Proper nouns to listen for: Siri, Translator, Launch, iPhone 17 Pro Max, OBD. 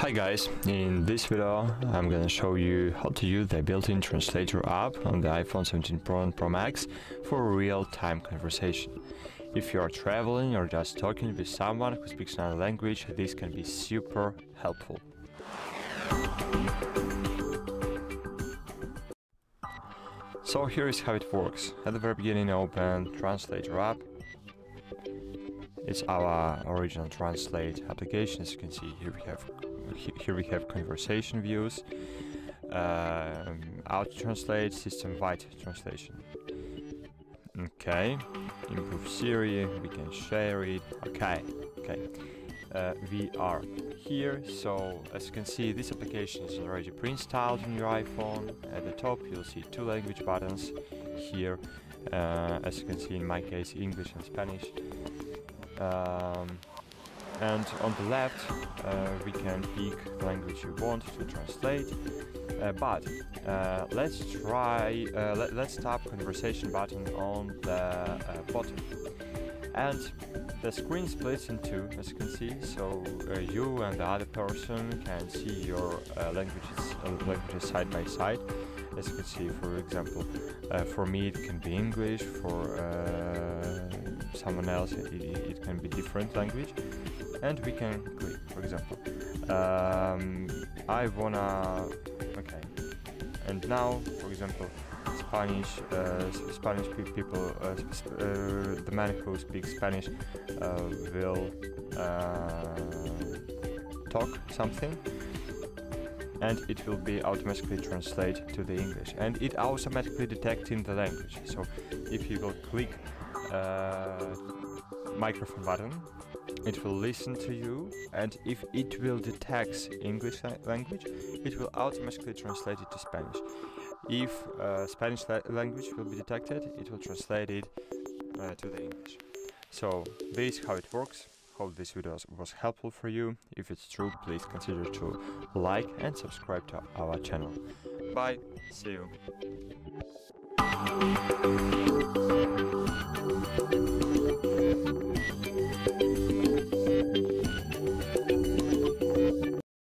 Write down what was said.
Hi guys, in this video I'm gonna show you how to use the built-in translator app on the iPhone 17 Pro and Pro Max for real-time conversation. If you are traveling or just talking with someone who speaks another language, this can be super helpful. So here is how it works. At the very beginning, open Translator app. It's our original Translate application. As you can see, here we have conversation views, auto translate, system-wide translation. Okay, improve Siri. We can share it. Okay. We are here, so as you can see, this application is already pre-installed on your iPhone. At the top, you'll see two language buttons here. As you can see, in my case, English and Spanish. And on the left, we can pick the language you want to translate. Let's tap conversation button on the bottom, and the screen splits in two, as you can see. So you and the other person can see your languages side by side. As you can see, for example, for me it can be English. For someone else, it can be different language, and we can click. For example, I wanna. Okay, and now, for example, Spanish people, the man who speaks Spanish will talk something, and it will be automatically translate to the English, and it automatically detects in the language. So if you will click microphone button, it will listen to you, and if it will detect English language, it will automatically translate it to Spanish. If Spanish language will be detected, it will translate it to the English. So this is how it works. Hope this video was helpful for you. If it's true, please consider to like and subscribe to our channel. Bye, see you.